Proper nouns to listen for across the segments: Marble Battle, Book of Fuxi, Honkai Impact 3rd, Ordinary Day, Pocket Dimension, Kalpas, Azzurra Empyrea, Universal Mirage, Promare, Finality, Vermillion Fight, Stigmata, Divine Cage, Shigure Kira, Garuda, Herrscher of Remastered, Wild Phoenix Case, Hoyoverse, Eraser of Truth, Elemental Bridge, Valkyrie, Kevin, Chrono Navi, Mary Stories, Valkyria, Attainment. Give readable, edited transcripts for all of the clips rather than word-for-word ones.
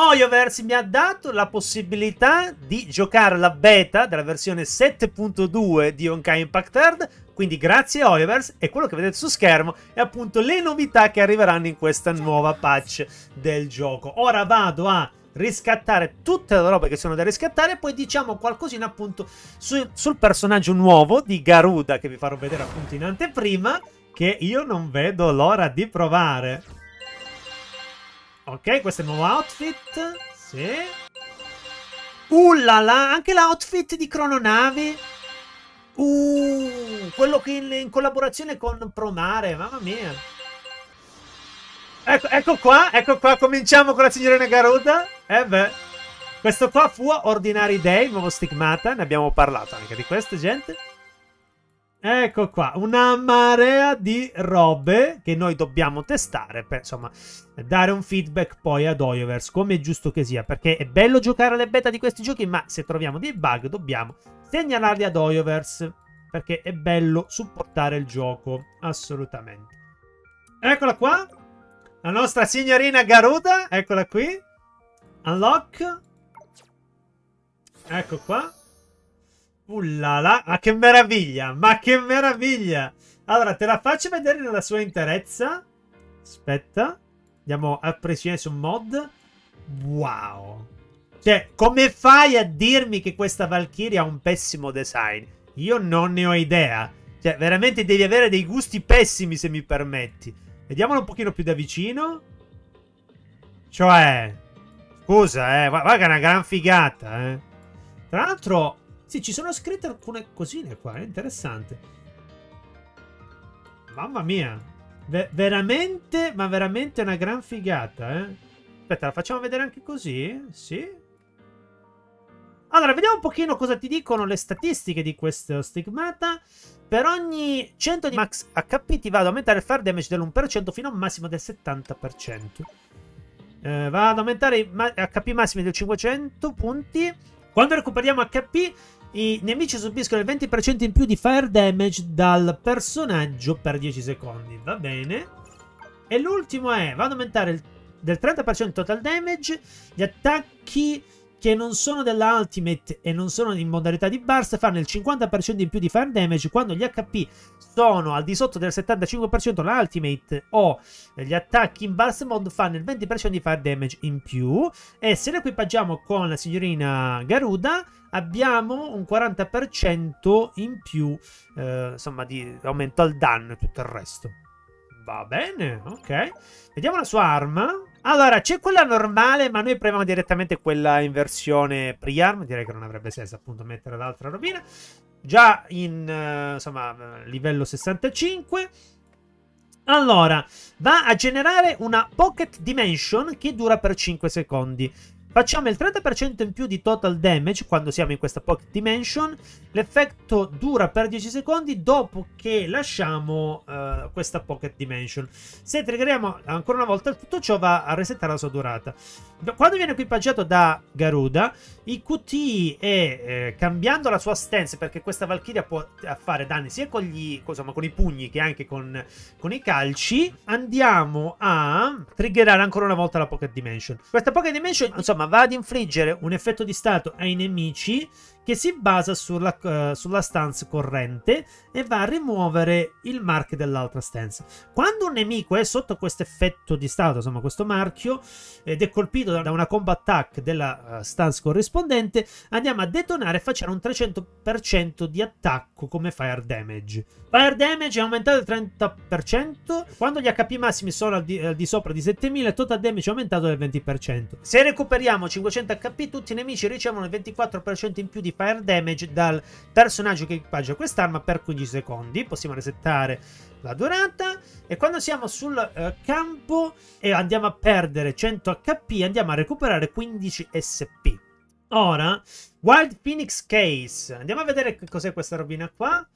Hoyoverse mi ha dato la possibilità di giocare la beta della versione 7.2 di Honkai Impact 3rd, quindi grazie a Hoyoverse, e quello che vedete su schermo è appunto le novità che arriveranno in questa nuova patch del gioco. Ora vado a riscattare tutte le robe che sono da riscattare e poi diciamo qualcosina appunto sul personaggio nuovo di Garuda, che vi farò vedere appunto in anteprima, che io non vedo l'ora di provare. Ok, questo è il nuovo outfit, sì. Ullala, anche l'outfit di Chrono Navi. Quello che in collaborazione con Promare, mamma mia. Ecco qua, cominciamo con la signorina Garuda. Eh beh, questo qua fu Ordinary Day, il nuovo Stigmata, ne abbiamo parlato anche di questo, gente. Ecco qua, una marea di robe che noi dobbiamo testare per, insomma, dare un feedback poi ad Hoyoverse, come è giusto che sia, perché è bello giocare alle beta di questi giochi, ma se troviamo dei bug dobbiamo segnalarli ad Hoyoverse, perché è bello supportare il gioco, assolutamente. Eccola qua, la nostra signorina Garuda, eccola qui. Unlock. Ecco qua. Ullala, ma che meraviglia, ma che meraviglia. Allora, te la faccio vedere nella sua interezza. Aspetta, andiamo a pressione su mod. Wow. Cioè, come fai a dirmi che questa Valkyrie ha un pessimo design? Io non ne ho idea. Cioè, veramente devi avere dei gusti pessimi, se mi permetti. Vediamolo un pochino più da vicino. Cioè, scusa, guarda che è una gran figata, Tra l'altro, sì, ci sono scritte alcune cosine qua, è interessante. Mamma mia. Veramente, ma veramente una gran figata, Aspetta, la facciamo vedere anche così? Sì. Allora, vediamo un pochino cosa ti dicono le statistiche di questo Stigmata. Per ogni 100 di max HP ti vado ad aumentare il fire damage dell'1% fino a un massimo del 70%. Vado ad aumentare i HP massimi del 500 punti. Quando recuperiamo HP, i nemici subiscono il 20% in più di fire damage dal personaggio per 10 secondi. Va bene. E l'ultimo è, vado ad aumentare del 30% total damage, gli attacchi che non sono della ultimate e non sono in modalità di burst fanno il 50% in più di fire damage quando gli HP sono al di sotto del 75%, la ultimate o gli attacchi in burst mode fanno il 20% di fire damage in più, e se lo equipaggiamo con la signorina Garuda abbiamo un 40% in più insomma di aumento al danno e tutto il resto. Va bene, ok. Vediamo la sua arma. Allora, c'è quella normale, ma noi proviamo direttamente quella in versione pre-arm. Direi che non avrebbe senso appunto mettere l'altra robina. Già in, insomma, livello 65. Allora, va a generare una Pocket Dimension che dura per 5 secondi. Facciamo il 30% in più di total damage quando siamo in questa Pocket Dimension. L'effetto dura per 10 secondi dopo che lasciamo questa Pocket Dimension. Se triggeriamo ancora una volta tutto ciò va a resettare la sua durata. Quando viene equipaggiato da Garuda, i QT cambiando la sua stance, perché questa Valkyria può fare danni sia con, insomma, con i pugni che anche con i calci, andiamo a triggerare ancora una volta la Pocket Dimension. Questa Pocket Dimension, insomma, va ad infliggere un effetto di stato ai nemici che si basa sulla stance corrente e va a rimuovere il marchio dell'altra stance. Quando un nemico è sotto questo effetto di stato, insomma questo marchio, ed è colpito da una combo attack della stance corrispondente, andiamo a detonare e facciamo un 300% di attacco come fire damage. Fire damage è aumentato del 30%, quando gli HP massimi sono al di sopra di 7000, total damage è aumentato del 20%. Se recuperiamo 500 HP, tutti i nemici ricevono il 24% in più di fire damage dal personaggio che equipaggia quest'arma per 15 secondi. Possiamo resettare la durata e quando siamo sul campo e andiamo a perdere 100 HP andiamo a recuperare 15 SP. Ora, Wild Phoenix Case, andiamo a vedere che cos'è questa robina qua.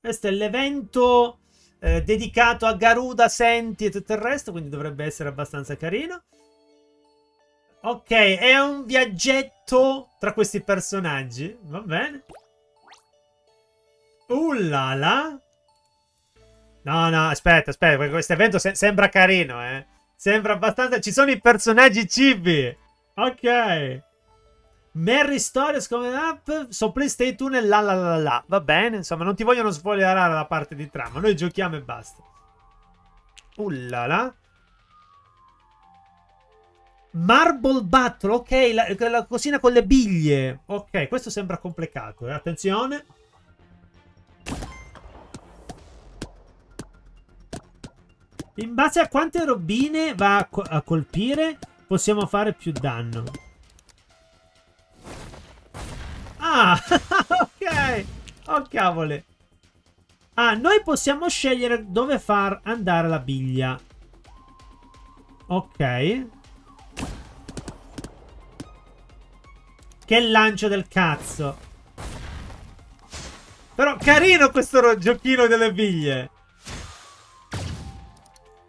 Questo è l'evento dedicato a Garuda, Senti e tutto il resto, quindi dovrebbe essere abbastanza carino. Ok, è un viaggetto tra questi personaggi, va bene. Ullala. No, no, aspetta, aspetta, perché questo evento sembra carino, Sembra abbastanza... Ci sono i personaggi cibi. Ok. Mary Stories come app su PlayStation 1 e la la la la. Va bene, insomma, non ti vogliono spoilerare la parte di trama. Noi giochiamo e basta. Ullala. Marble Battle, ok, la cosina con le biglie. Ok, questo sembra complicato, attenzione. In base a quante robine va a colpire, possiamo fare più danno. Ah, ok. Oh, cavole. Ah, noi possiamo scegliere dove far andare la biglia. Ok. Che lancio del cazzo. Però carino questo giochino delle biglie.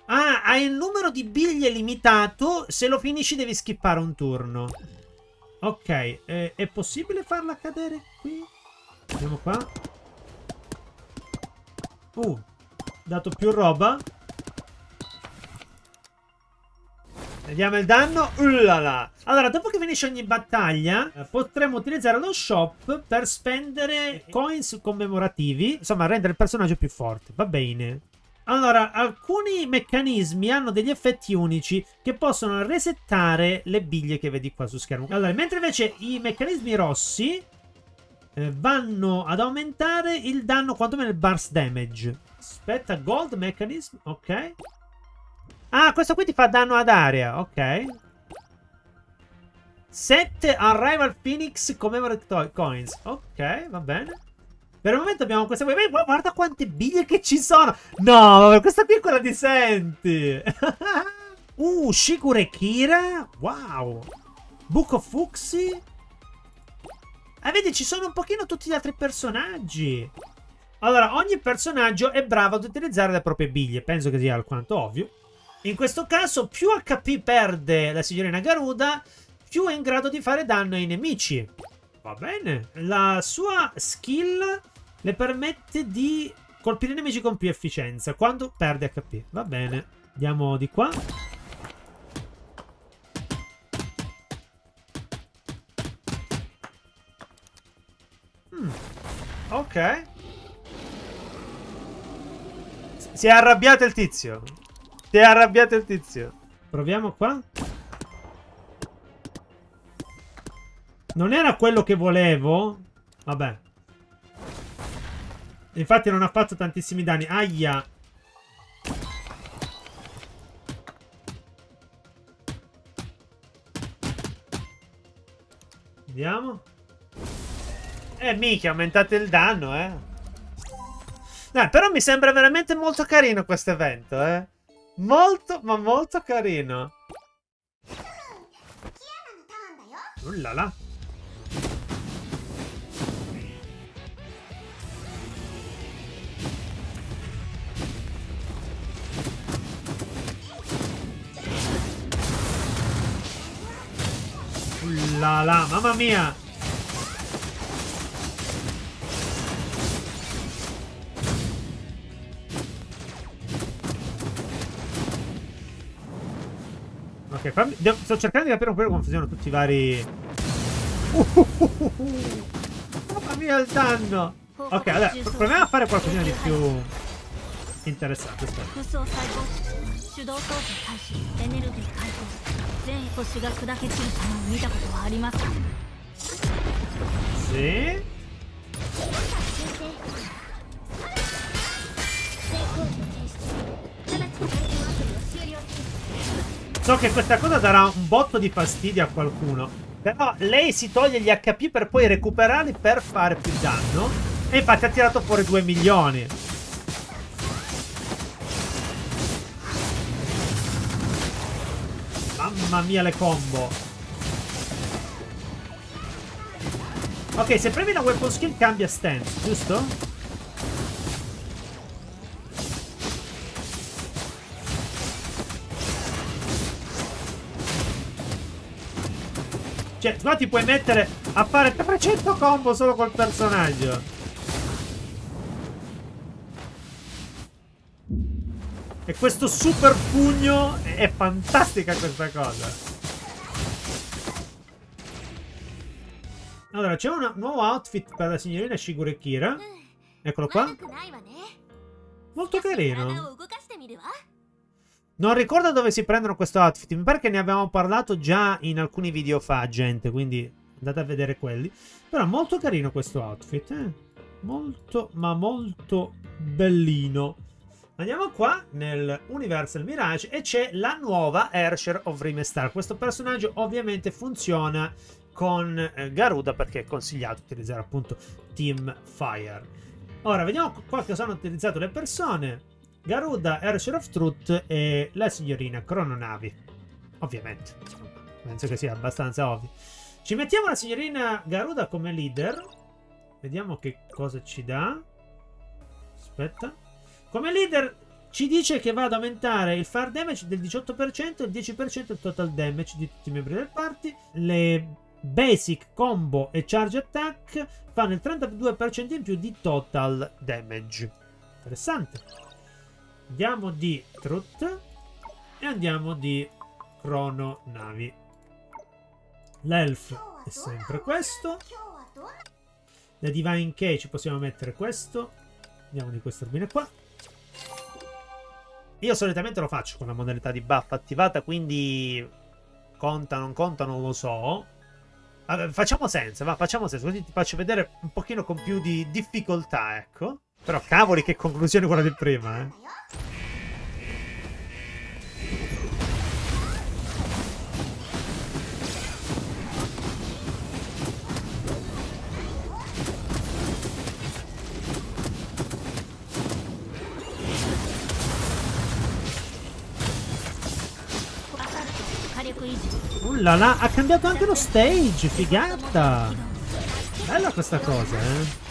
Ah, hai il numero di biglie limitato. Se lo finisci devi skippare un turno. Ok, è possibile farla cadere qui? Andiamo qua. Dato più roba. Vediamo il danno. Ullala. Allora, dopo che finisce ogni battaglia, potremo utilizzare lo shop per spendere coins commemorativi. Insomma, rendere il personaggio più forte. Va bene. Allora, alcuni meccanismi hanno degli effetti unici che possono resettare le biglie che vedi qua su schermo. Allora, mentre invece i meccanismi rossi vanno ad aumentare il danno, quantomeno il burst damage. Aspetta, gold mechanism, ok. Ah, questo qui ti fa danno ad area, ok. 7 Arrival Phoenix Commemorative Coins, ok, va bene. Per il momento abbiamo questa qui. Guarda quante biglie che ci sono. No, questa qui è quella di Senti. Shigure Kira. Wow. Book of Fuxi. Ah, vedi, ci sono un pochino tutti gli altri personaggi. Allora, ogni personaggio è bravo ad utilizzare le proprie biglie. Penso che sia alquanto ovvio. In questo caso, più HP perde la signorina Garuda, più è in grado di fare danno ai nemici. Va bene. La sua skill le permette di colpire i nemici con più efficienza quando perde HP. Va bene. Andiamo di qua. Ok. Si è arrabbiato il tizio. Si è arrabbiato il tizio. Proviamo qua. Non era quello che volevo. Vabbè. Infatti non ha fatto tantissimi danni. Aia. Vediamo. Mica, aumentate il danno, Dai, però mi sembra veramente molto carino questo evento, Molto, ma molto carino. Ullala. Ullala, mamma mia! Ok, sto cercando di capire un po' come funzionano tutti i vari... Mamma mia il danno! Ok, allora, proviamo a fare qualcosina di più interessante. Sì. So che questa cosa darà un botto di fastidio a qualcuno, però lei si toglie gli HP per poi recuperarli per fare più danno. E infatti ha tirato fuori 2 milioni. Mamma mia le combo. Ok, se premi la weapon skill cambia stance, giusto? Cioè, qua ti puoi mettere a fare 300 combo solo col personaggio. E questo super pugno è fantastica questa cosa. Allora, c'è un nuovo outfit per la signorina Shigure Kira. Eccolo qua. Molto carino. Non ricordo dove si prendono questo outfit. Mi pare che ne abbiamo parlato già in alcuni video fa, gente. Quindi andate a vedere quelli. Però molto carino questo outfit, eh? Molto, ma molto bellino. Andiamo qua nel Universal Mirage e c'è la nuova Herrscher of Remastered. Questo personaggio ovviamente funziona con Garuda perché è consigliato utilizzare appunto Team Fire. Ora vediamo qua che sono utilizzato le persone. Garuda, Eraser of Truth e la signorina Chrono Navi. Ovviamente. Penso che sia abbastanza ovvio. Ci mettiamo la signorina Garuda come leader. Vediamo che cosa ci dà. Aspetta. Come leader ci dice che vado ad aumentare il fire damage del 18% e il 10% il total damage di tutti i membri del party. Le basic combo e charge attack fanno il 32% in più di total damage. Interessante. Andiamo di Truth e andiamo di Chrono Navi. L'elf è sempre questo. La Divine Cage possiamo mettere questo. Andiamo di questa erbina qua. Io solitamente lo faccio con la modalità di buff attivata, quindi conta, non conta, non lo so. Vabbè, facciamo senza, va, facciamo senza, così ti faccio vedere un pochino con più di difficoltà, ecco. Però cavoli che conclusione quella del prima, eh. Ullala, ha cambiato anche lo stage, figata! Bella questa cosa, eh.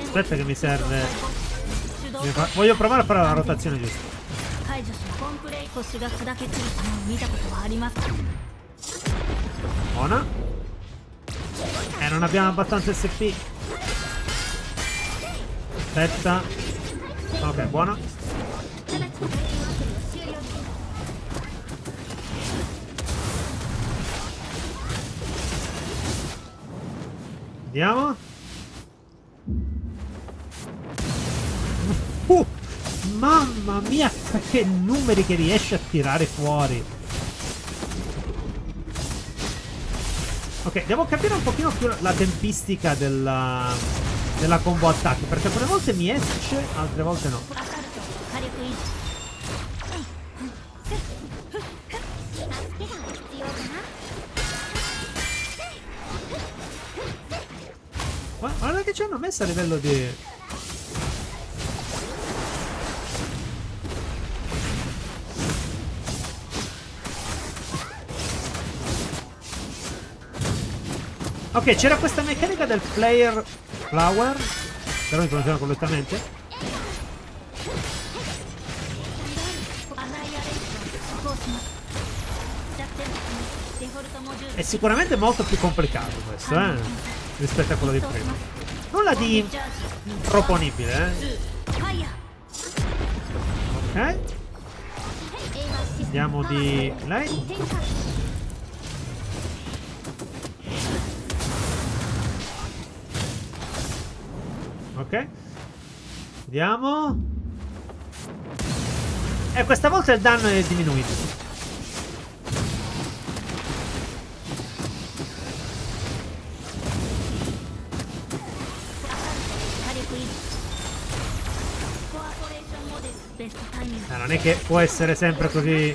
Aspetta che mi serve. Voglio provare a fare la rotazione giusta. Buona. Non abbiamo abbastanza SP. Aspetta. Ok, buona. Andiamo. Mamma mia, che numeri che riesce a tirare fuori. Ok, devo capire un pochino più la tempistica della combo attacchi, perché alcune volte mi esce, altre volte no. Guarda che ci hanno messo a livello di... Ok, c'era questa meccanica del player flower, però mi funziona completamente. È sicuramente molto più complicato questo, rispetto a quello di prima. Nulla di improponibile, Ok. Andiamo di lei. Ok, vediamo. E questa volta il danno è diminuito. Non è che può essere sempre così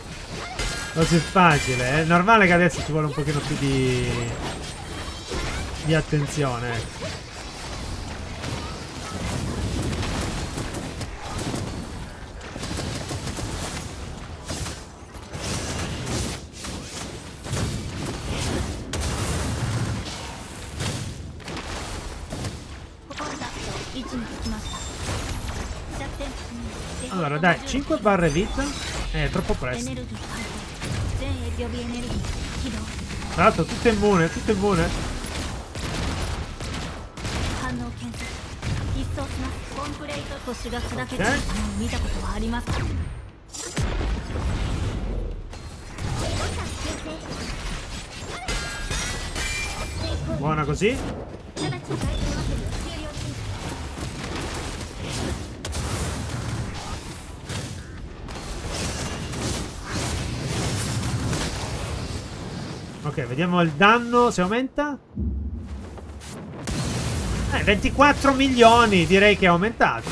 facile. È normale che adesso ci vuole un pochino più di attenzione. Allora dai, 5 barre vita è troppo presto. Tra l'altro tutto immune, tutto immune. Okay. Buona così. Ok, vediamo il danno, se aumenta. 24 milioni, direi che è aumentato.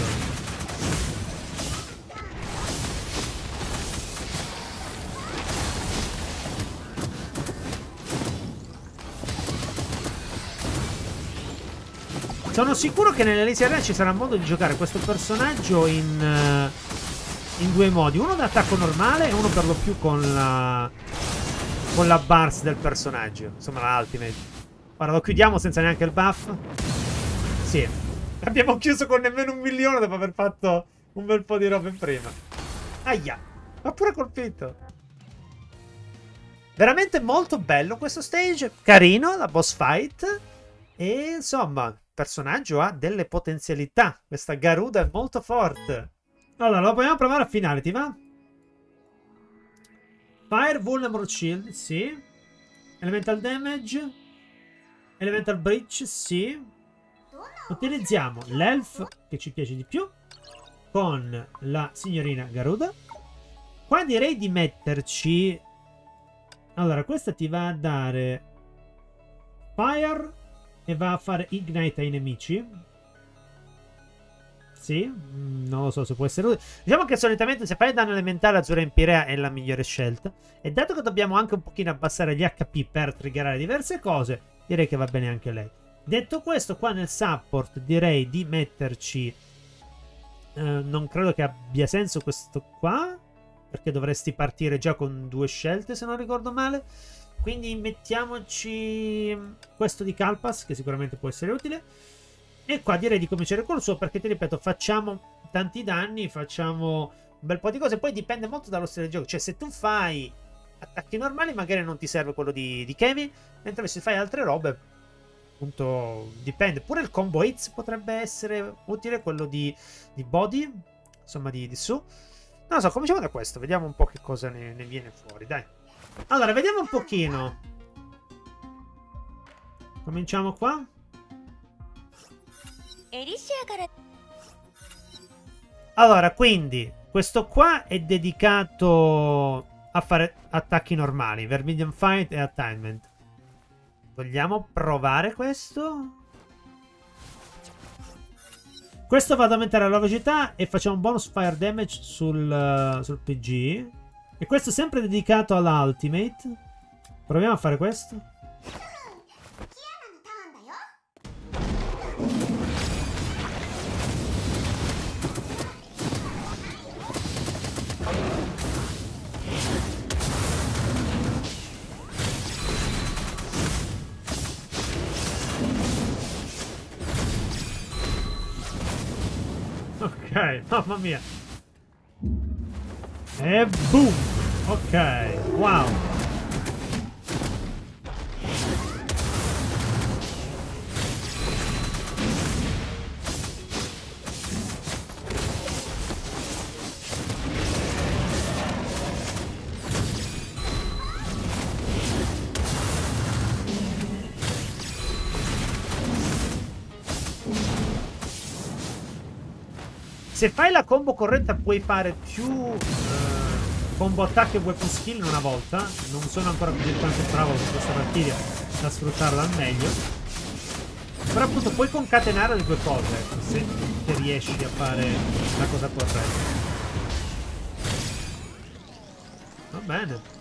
Sono sicuro che nell'Elysian ci sarà modo di giocare questo personaggio in due modi. Uno da attacco normale e uno per lo più con la bars del personaggio. Insomma, la ultimate. Ora lo chiudiamo senza neanche il buff. Sì, abbiamo chiuso con nemmeno 1 milione dopo aver fatto un bel po' di roba in prima. Aia, ma pure colpito. Veramente molto bello questo stage, carino, la boss fight. E insomma, il personaggio ha delle potenzialità. Questa Garuda è molto forte. Allora, lo vogliamo provare a finale, ti va? Fire, Vulnerable Shield, sì. Elemental Damage. Elemental Bridge, sì. Utilizziamo l'elf che ci piace di più con la signorina Garuda. Qua direi di metterci... Allora, questa ti va a dare Fire e va a fare Ignite ai nemici. Sì, non lo so se può essere utile. Diciamo che solitamente se fai danno elementare Azzurra Empyrea è la migliore scelta. E dato che dobbiamo anche un pochino abbassare gli HP per triggerare diverse cose, direi che va bene anche lei. Detto questo, qua nel support direi di metterci... non credo che abbia senso questo qua, perché dovresti partire già con 2 scelte, se non ricordo male. Quindi mettiamoci questo di Kalpas, che sicuramente può essere utile. E qua direi di cominciare col suo, perché ti ripeto, facciamo tanti danni, facciamo un bel po' di cose. Poi dipende molto dallo stile di gioco. Cioè, se tu fai attacchi normali, magari non ti serve quello di Kevin, mentre se fai altre robe... Appunto, dipende. Pure il combo hits potrebbe essere utile, quello di body, insomma di su. Non lo so, cominciamo da questo, vediamo un po' che cosa ne viene fuori, dai. Allora, vediamo un pochino. Cominciamo qua. Allora, quindi, questo qua è dedicato a fare attacchi normali, Vermillion Fight e Attainment. Vogliamo provare questo? Questo va ad aumentare la velocità e facciamo un bonus fire damage sul PG. E questo è sempre dedicato all'ultimate. Proviamo a fare questo. Ok, mamma mia. E boom. Ok, wow. Se fai la combo corretta puoi fare più combo attacchi e weapon skill in una volta. Non sono ancora così tanto bravo su questa partita da sfruttarla al meglio. Però appunto puoi concatenare le due cose se riesci a fare la cosa corretta. Va bene.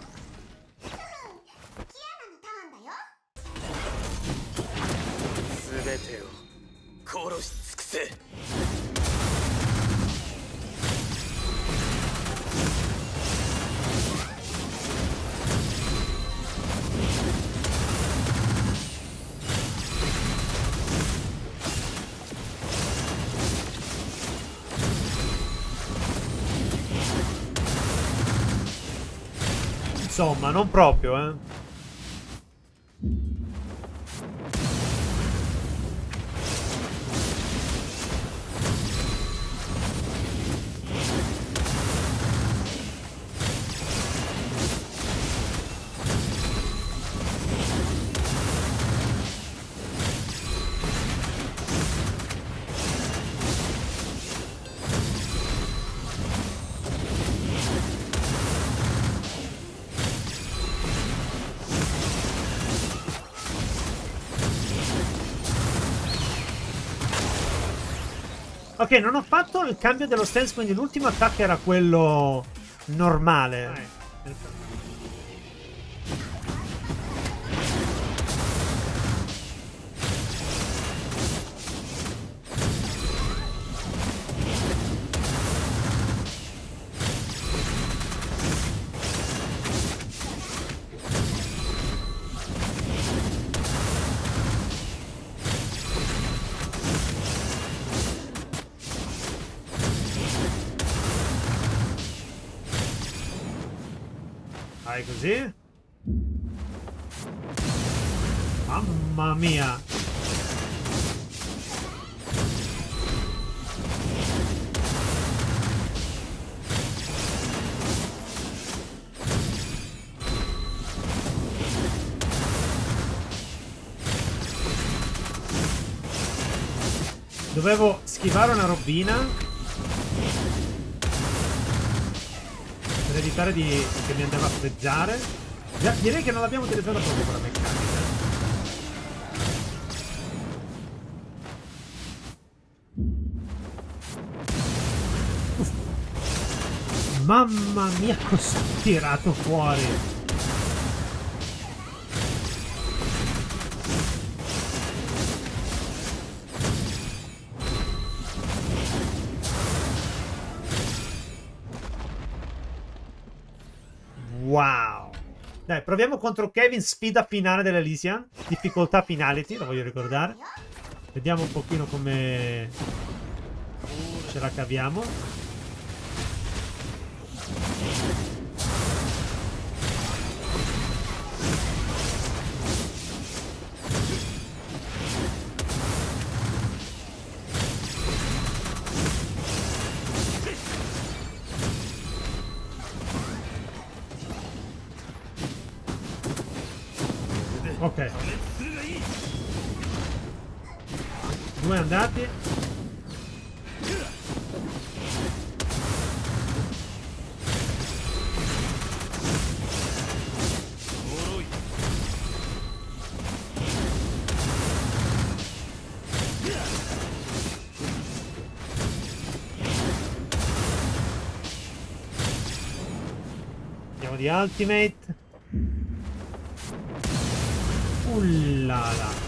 Insomma, non proprio, Ok, non ho fatto il cambio dello stance, quindi l'ultimo attacco era quello normale. Così, mamma mia, dovevo schivare una robina per evitare che mi andava a freggiare. Già, direi che non l'abbiamo utilizzata proprio quella meccanica. Mamma mia, cosa ho tirato fuori! Wow. Dai, proviamo contro Kevin, sfida finale dell'Elysian. Difficoltà finality, lo voglio ricordare. Vediamo un pochino come ce la caviamo. Ok, due andati. Andiamo di ultimate. Ullala.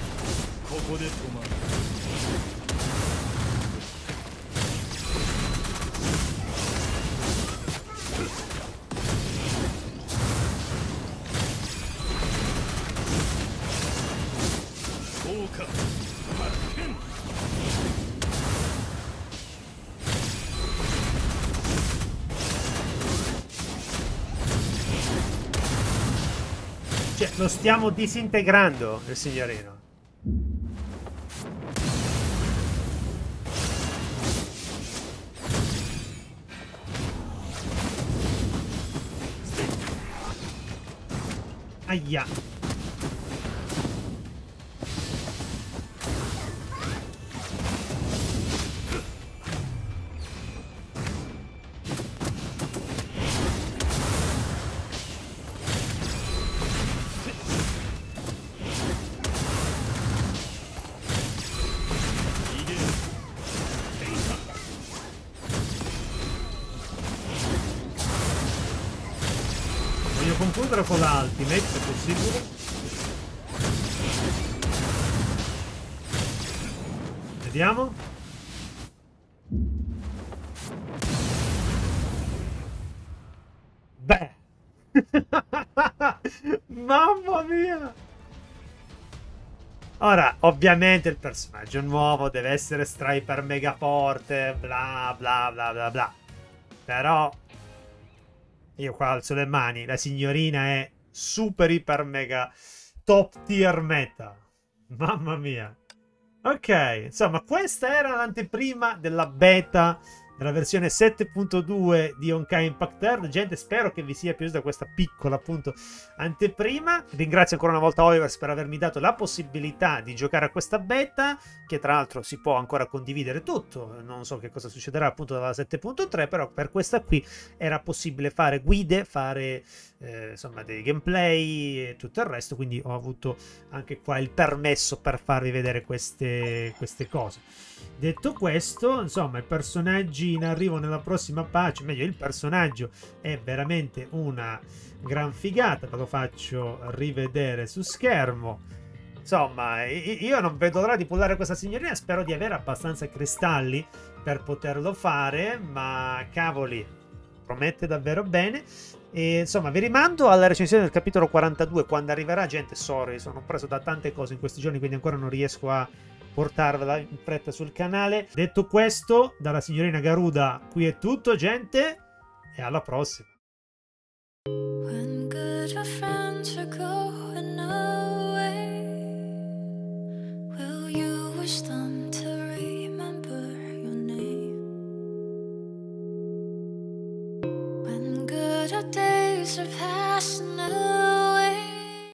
Lo stiamo disintegrando il signorino. Aia. Con la ultimate se possibile, vediamo. Beh, mamma mia. Ora ovviamente il personaggio nuovo deve essere stra iper mega forte, bla bla bla bla bla, però io qua alzo le mani, la signorina è super, iper, mega, top tier meta. Mamma mia. Ok, insomma, questa era l'anteprima della beta nella versione 7.2 di Honkai Impact 3rd. Gente, spero che vi sia piaciuta questa piccola appunto anteprima. Ringrazio ancora una volta Hoyoverse per avermi dato la possibilità di giocare a questa beta, che tra l'altro si può ancora condividere tutto, non so che cosa succederà appunto dalla 7.3, però per questa qui era possibile fare guide, fare insomma dei gameplay e tutto il resto, quindi ho avuto anche qua il permesso per farvi vedere queste cose. Detto questo, insomma, i personaggi in arrivo nella prossima patch, meglio il personaggio è veramente una gran figata, ve lo faccio rivedere su schermo. Insomma, io non vedo l'ora di pullare questa signorina, spero di avere abbastanza cristalli per poterlo fare, ma cavoli, promette davvero bene. E, insomma, vi rimando alla recensione del capitolo 42 quando arriverà. Gente, sorry, sono preso da tante cose in questi giorni, quindi ancora non riesco a portarvela in fretta sul canale. Detto questo, dalla signorina Garuda qui è tutto, gente, e alla prossima. Wish them to remember your name. When good old days are passing away.